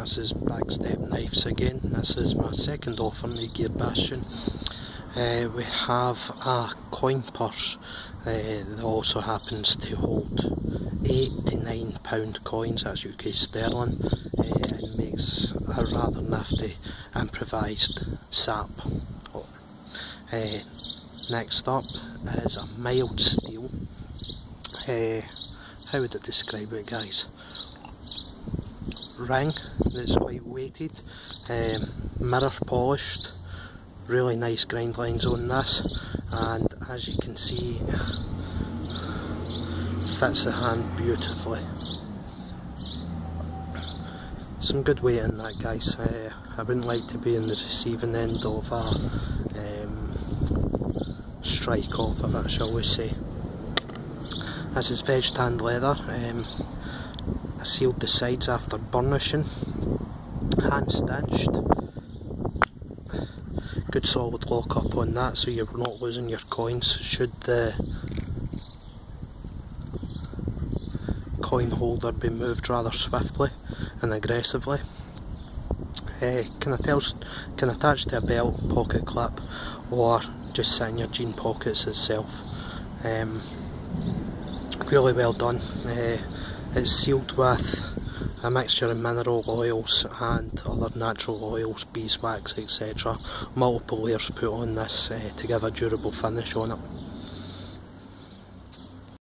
This is Back Step Knives again. This is my second offer made gear bashing. We have a coin purse that also happens to hold £8 to £9 coins, that's UK sterling, and makes a rather nifty improvised SAP. Next up is a mild steel. How would I describe it, guys? Ring that's quite weighted, mirror polished, really nice grind lines on this, and as you can see, fits the hand beautifully. Some good weight in that, guys. I wouldn't like to be in the receiving end of a strike off of it, shall we say. This is veg tanned leather. I sealed the sides after burnishing, hand stitched. Good solid lock up on that, so you're not losing your coins should the coin holder be moved rather swiftly and aggressively. Can attach to a belt, pocket clip, or just sit in your jean pockets itself. Really well done. It's sealed with a mixture of mineral oils and other natural oils, beeswax, etc. Multiple layers put on this to give a durable finish on it.